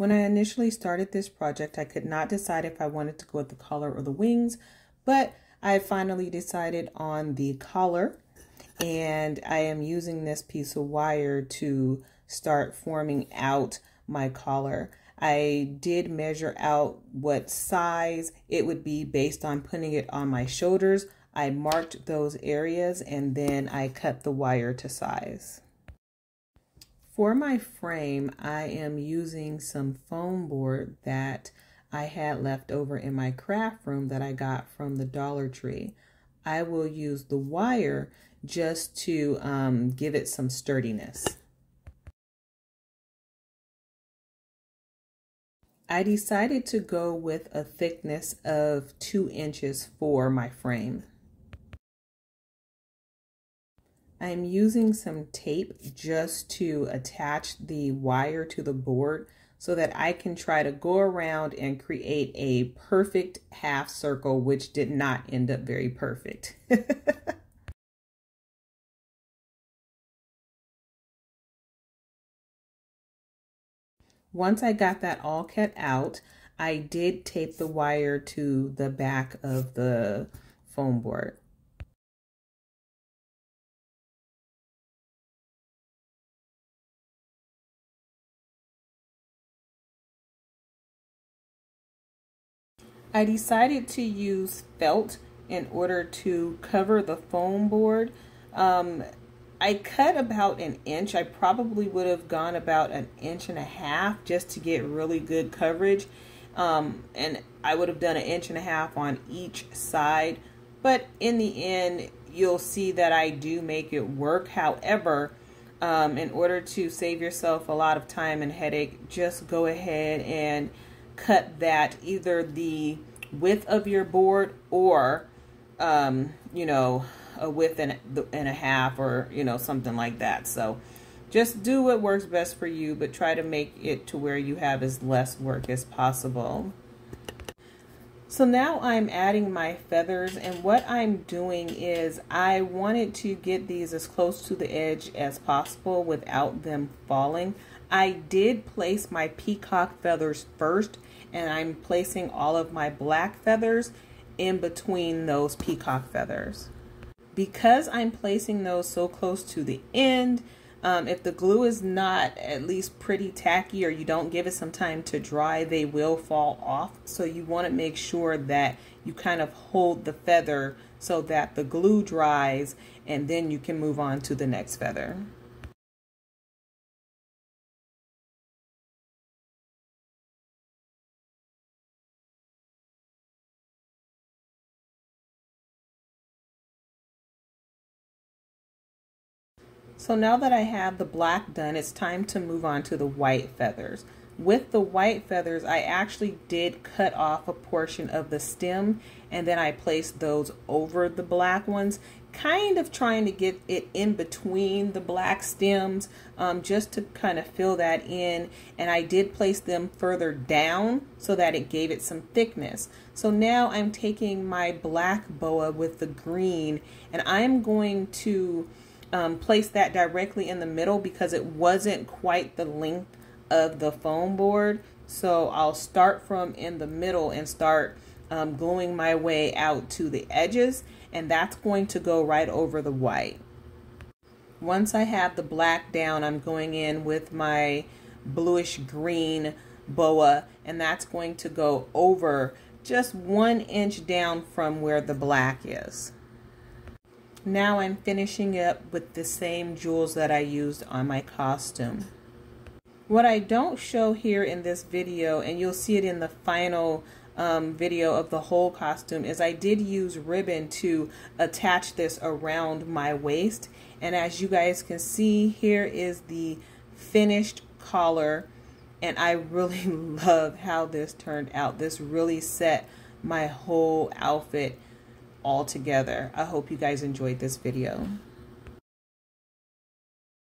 When I initially started this project, I could not decide if I wanted to go with the collar or the wings, but I finally decided on the collar, and I am using this piece of wire to start forming out my collar. I did measure out what size it would be based on putting it on my shoulders. I marked those areas and then I cut the wire to size. For my frame, I am using some foam board that I had left over in my craft room that I got from the Dollar Tree. I will use the wire just to give it some sturdiness. I decided to go with a thickness of 2 inches for my frame. I'm using some tape just to attach the wire to the board so that I can try to go around and create a perfect half circle, which did not end up very perfect. Once I got that all cut out, I did tape the wire to the back of the foam board. I decided to use felt in order to cover the foam board. I cut about an inch. I probably would have gone about an inch and a half just to get really good coverage. And I would have done an inch and a half on each side. But in the end, you'll see that I do make it work. However, in order to save yourself a lot of time and headache, just go ahead and cut that either the width of your board or, you know, a width and a half, or you know, something like that. So just do what works best for you, but try to make it to where you have as less work as possible. So now I'm adding my feathers, and what I'm doing is I wanted to get these as close to the edge as possible without them falling. I did place my peacock feathers first, and I'm placing all of my black feathers in between those peacock feathers. Because I'm placing those so close to the end, if the glue is not at least pretty tacky or you don't give it some time to dry, they will fall off. So you want to make sure that you kind of hold the feather so that the glue dries, and then you can move on to the next feather. So now that I have the black done, it's time to move on to the white feathers. With the white feathers, I actually did cut off a portion of the stem, and then I placed those over the black ones, kind of trying to get it in between the black stems, just to kind of fill that in. And I did place them further down so that it gave it some thickness. So now I'm taking my black boa with the green, and I'm going to place that directly in the middle because it wasn't quite the length of the foam board. So I'll start from in the middle and start gluing my way out to the edges, and that's going to go right over the white. Once I have the black down, I'm going in with my bluish green boa, and that's going to go over just 1 inch down from where the black is. Now I'm finishing up with the same jewels that I used on my costume. What I don't show here in this video, and you'll see it in the final video of the whole costume, is I did use ribbon to attach this around my waist. And as you guys can see, here is the finished collar. And I really love how this turned out. This really set my whole outfit all together. I hope you guys enjoyed this video.